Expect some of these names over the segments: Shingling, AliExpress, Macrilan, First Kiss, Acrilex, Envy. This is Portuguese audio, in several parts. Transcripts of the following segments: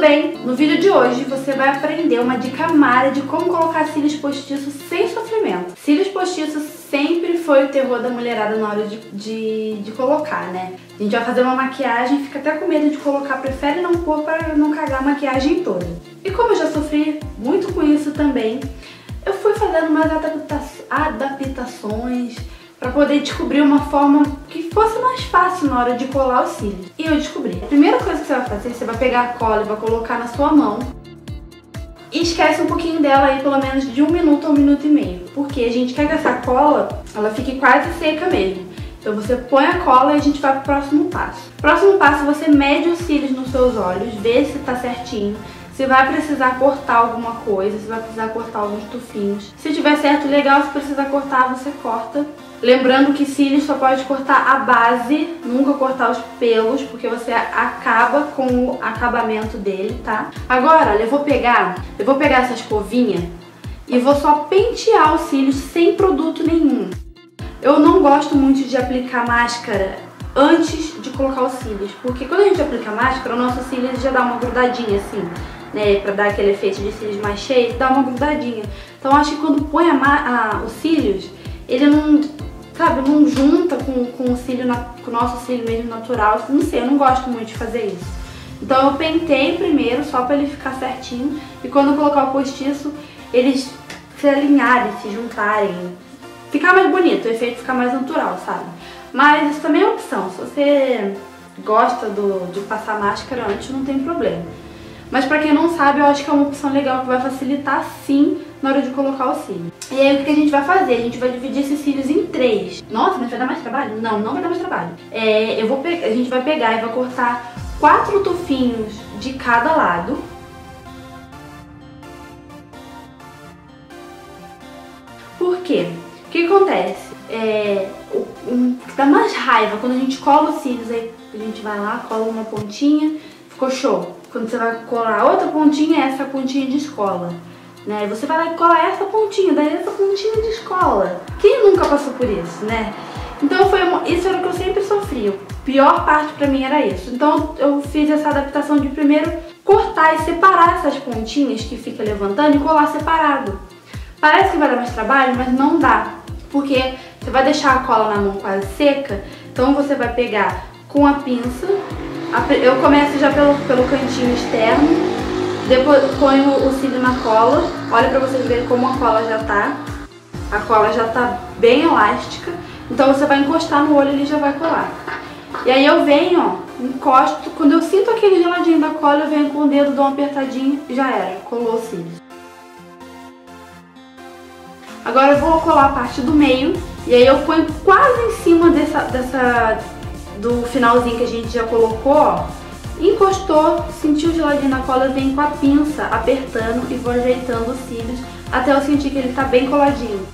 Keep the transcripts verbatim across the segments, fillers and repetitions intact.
Tudo bem? No vídeo de hoje você vai aprender uma dica mara de como colocar cílios postiços sem sofrimento. Cílios postiços sempre foi o terror da mulherada na hora de, de, de colocar, né? A gente vai fazer uma maquiagem, fica até com medo de colocar, prefere não pôr para não cagar a maquiagem toda. E como eu já sofri muito com isso também, eu fui fazendo umas adaptações para poder descobrir uma forma que fosse mais fácil na hora de colar os cílios. E eu descobri. A primeira coisa que você vai fazer, você vai pegar a cola e vai colocar na sua mão. E esquece um pouquinho dela aí, pelo menos de um minuto a um minuto e meio. Porque a gente quer que essa cola, ela fique quase seca mesmo. Então você põe a cola e a gente vai pro próximo passo. Próximo passo, você mede os cílios nos seus olhos, vê se tá certinho. Você vai precisar cortar alguma coisa, você vai precisar cortar alguns tufinhos. Se tiver certo, legal. Se precisar cortar, você corta. Lembrando que cílios só pode cortar a base, nunca cortar os pelos, porque você acaba com o acabamento dele, tá? Agora, olha, eu vou pegar, eu vou pegar essa escovinha e vou só pentear os cílios sem produto nenhum. Eu não gosto muito de aplicar máscara antes de colocar os cílios, porque quando a gente aplica máscara, o nosso cílio já dá uma grudadinha assim, né, pra dar aquele efeito de cílios mais cheios, dá uma grudadinha. Então acho que quando põe a a, os cílios, ele não, sabe, não junta com, com, o cílio na, com o nosso cílio mesmo natural. Não sei, eu não gosto muito de fazer isso. Então eu pentei primeiro, só pra ele ficar certinho, e quando eu colocar o postiço, eles se alinharem, se juntarem, ficar mais bonito, o efeito ficar mais natural, sabe? Mas isso também é opção, se você gosta do, de passar máscara antes, não tem problema. Mas pra quem não sabe, eu acho que é uma opção legal que vai facilitar sim na hora de colocar o cílio. E aí o que a gente vai fazer? A gente vai dividir esses cílios em três. Nossa, mas vai dar mais trabalho? Não, não vai dar mais trabalho. É, eu vou pe... A gente vai pegar e vai cortar quatro tufinhos de cada lado. Por quê? O que acontece? É, o, um, dá mais raiva quando a gente cola os cílios, aí a gente vai lá, cola uma pontinha, ficou show. Quando você vai colar outra pontinha, essa pontinha de escola, né? Você vai lá e cola essa pontinha, daí essa pontinha de escola. Quem nunca passou por isso, né? Então foi uma... isso era o que eu sempre sofri. A pior parte pra mim era isso. Então eu fiz essa adaptação de primeiro cortar e separar essas pontinhas que fica levantando e colar separado. Parece que vai dar mais trabalho, mas não dá. Porque você vai deixar a cola na mão quase seca, então você vai pegar com a pinça. Eu começo já pelo, pelo cantinho externo, depois ponho o cílio na cola. Olha pra vocês verem como a cola já tá. A cola já tá bem elástica, então você vai encostar no olho e ele já vai colar. E aí eu venho, ó, encosto, quando eu sinto aquele geladinho da cola, eu venho com o dedo, dou uma apertadinha e já era, colou os cílios. Agora eu vou colar a parte do meio, e aí eu ponho quase em cima dessa... dessa do finalzinho que a gente já colocou, ó, encostou, sentiu o geladinho na cola, eu venho com a pinça apertando e vou ajeitando os cílios até eu sentir que ele tá bem coladinho.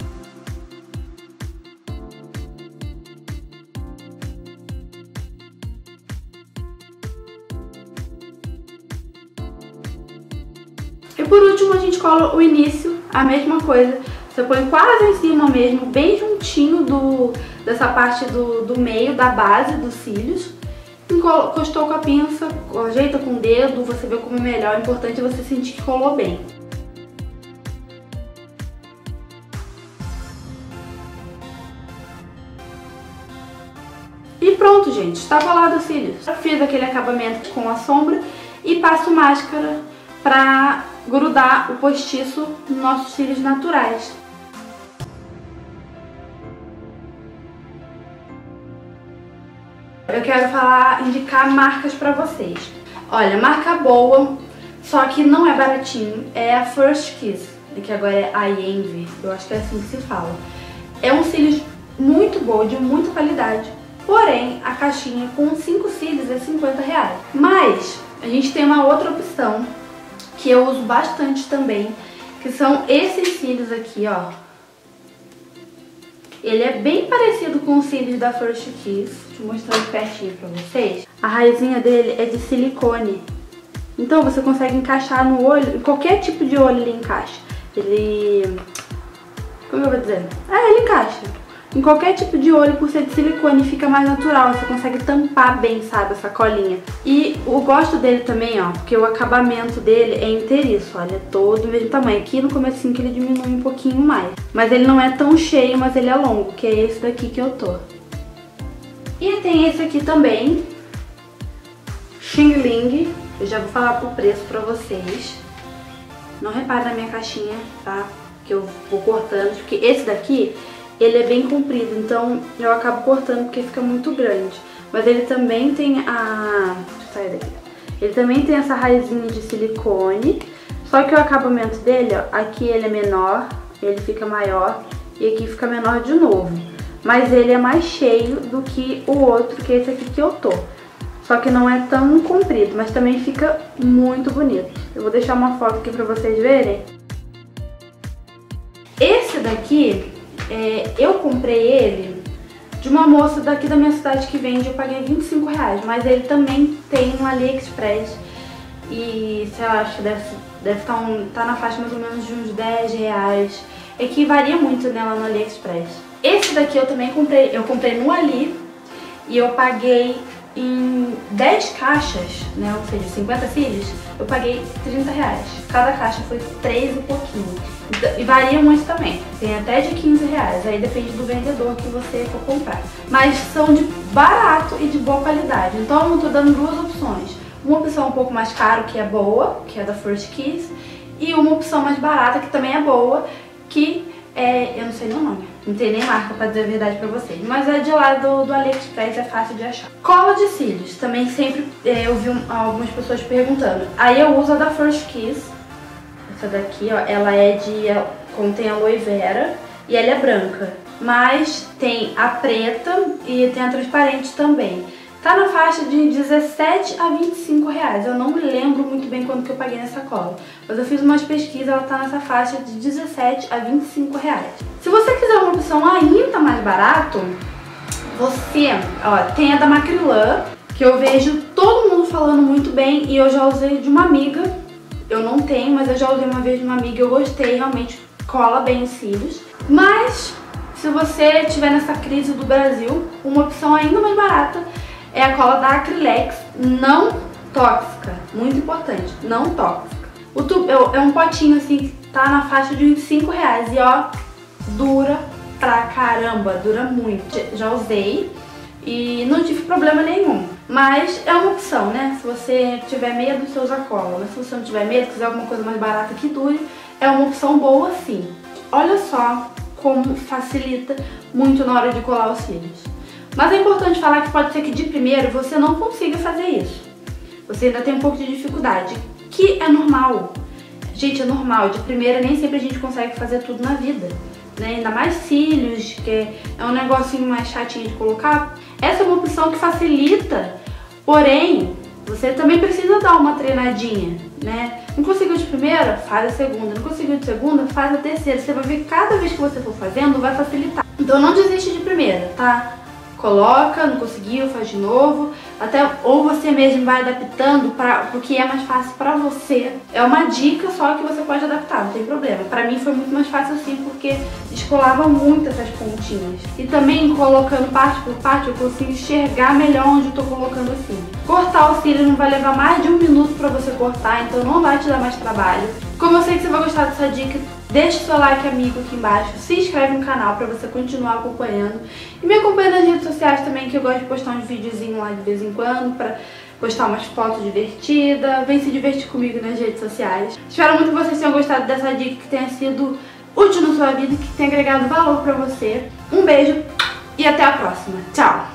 E por último a gente cola o início, a mesma coisa. Você põe quase em cima mesmo, bem juntinho do, dessa parte do, do meio, da base dos cílios. Encostou com a pinça, ajeita com o dedo, você vê como é melhor. O importante é você sentir que colou bem. E pronto, gente, está colado os cílios. Eu fiz aquele acabamento com a sombra e passo máscara para grudar o postiço nos nossos cílios naturais. Eu quero falar, indicar marcas pra vocês. Olha, marca boa, só que não é baratinho, é a First Kiss, que agora é a Envy, eu acho que é assim que se fala. É um cílios muito bom, de muita qualidade, porém a caixinha com cinco cílios é cinquenta reais. Mas a gente tem uma outra opção que eu uso bastante também, que são esses cílios aqui, ó. Ele é bem parecido com os cílios da First Kiss. Deixa eu mostrar de pertinho pra vocês. A raizinha dele é de silicone. Então você consegue encaixar no olho, em qualquer tipo de olho ele encaixa. Ele... como eu vou dizer? Ah, ele encaixa. Em qualquer tipo de olho, por ser de silicone, fica mais natural, você consegue tampar bem, sabe, essa colinha. E eu gosto dele também, ó, porque o acabamento dele é inteiriço, olha, é todo do mesmo tamanho. Aqui no comecinho que ele diminui um pouquinho mais. Mas ele não é tão cheio, mas ele é longo, que é esse daqui que eu tô. E tem esse aqui também, Shingling, eu já vou falar pro preço pra vocês. Não repara na minha caixinha, tá, que eu vou cortando, porque esse daqui... ele é bem comprido, então eu acabo cortando porque fica muito grande. Mas ele também tem a... deixa eu sair daqui. Ele também tem essa raizinha de silicone, só que o acabamento dele, ó, aqui ele é menor, ele fica maior e aqui fica menor de novo. Mas ele é mais cheio do que o outro, que é esse aqui que eu tô. Só que não é tão comprido, mas também fica muito bonito. Eu vou deixar uma foto aqui pra vocês verem. Esse daqui... É, eu comprei ele de uma moça daqui da minha cidade que vende, eu paguei vinte e cinco reais, mas ele também tem no AliExpress e sei lá, acho que deve, deve estar um, tá na faixa mais ou menos de uns dez reais, é que varia muito nela no AliExpress. Esse daqui eu também comprei, eu comprei no Ali e eu paguei em dez caixas, né, ou seja, cinquenta cílios, eu paguei trinta reais. Cada caixa foi três e pouquinho. E varia muito também. Tem até de quinze reais, aí depende do vendedor que você for comprar. Mas são de barato e de boa qualidade. Então eu tô dando duas opções. Uma opção um pouco mais cara, que é boa, que é da First Kiss. E uma opção mais barata, que também é boa, que é... eu não sei nem o nome. Não tem nem marca pra dizer a verdade pra vocês. Mas é de lá do, do AliExpress, é fácil de achar. Cola de cílios. Também sempre é, eu vi um, algumas pessoas perguntando. Aí eu uso a da First Kiss. Essa daqui, ó, ela é de... ela contém aloe vera e ela é branca. Mas tem a preta e tem a transparente também. Tá na faixa de dezessete a vinte e cinco reais. Eu não lembro muito bem quanto que eu paguei nessa cola. Mas eu fiz umas pesquisas, ela tá nessa faixa de dezessete a vinte e cinco reais. Se você quiser uma opção ainda mais barato, você, ó, tem a da Macrilan, que eu vejo todo mundo falando muito bem e eu já usei de uma amiga. Eu não tenho, mas eu já usei uma vez de uma amiga e eu gostei, realmente cola bem os cílios. Mas, se você tiver nessa crise do Brasil, uma opção ainda mais barata é a cola da Acrilex, não tóxica, muito importante, não tóxica. O tubo é um potinho assim que tá na faixa de vinte e cinco reais e ó, dura pra caramba, dura muito. Já usei e não tive problema nenhum, mas é uma opção, né? Se você tiver medo, você usa cola, mas se você não tiver medo, quiser alguma coisa mais barata que dure, é uma opção boa sim. Olha só como facilita muito na hora de colar os cílios. Mas é importante falar que pode ser que de primeiro você não consiga fazer isso. Você ainda tem um pouco de dificuldade, que é normal. Gente, é normal. De primeira nem sempre a gente consegue fazer tudo na vida, né? Ainda mais cílios, que é um negocinho mais chatinho de colocar. Essa é uma opção que facilita, porém, você também precisa dar uma treinadinha, né? Não conseguiu de primeira? Faz a segunda. Não conseguiu de segunda? Faz a terceira. Você vai ver que cada vez que você for fazendo, vai facilitar. Então não desiste de primeira, tá? Coloca, não conseguiu, faz de novo, até ou você mesmo vai adaptando para o que é mais fácil para você. É uma dica só que você pode adaptar, não tem problema. Para mim foi muito mais fácil assim porque descolava muito essas pontinhas. E também colocando parte por parte eu consigo enxergar melhor onde eu tô colocando o cílio. Cortar o cílio não vai levar mais de um minuto para você cortar, então não vai te dar mais trabalho. Como eu sei que você vai gostar dessa dica, deixe o seu like, amigo, aqui embaixo. Se inscreve no canal pra você continuar acompanhando. E me acompanha nas redes sociais também, que eu gosto de postar uns videozinhos lá de vez em quando, pra postar umas fotos divertidas. Vem se divertir comigo nas redes sociais. Espero muito que vocês tenham gostado dessa dica, que tenha sido útil na sua vida, que tenha agregado valor pra você. Um beijo e até a próxima. Tchau!